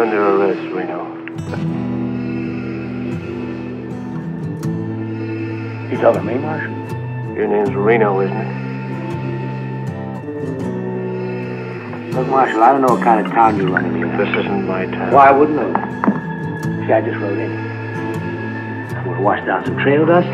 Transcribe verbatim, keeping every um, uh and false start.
You're under arrest, Reno. You talking to me, Marshal? Your name's Reno, isn't it? Look, Marshal, I don't know what kind of town you're running in. This isn't my town. Why wouldn't I? See, I just rode in. I would have washed down some trail dust.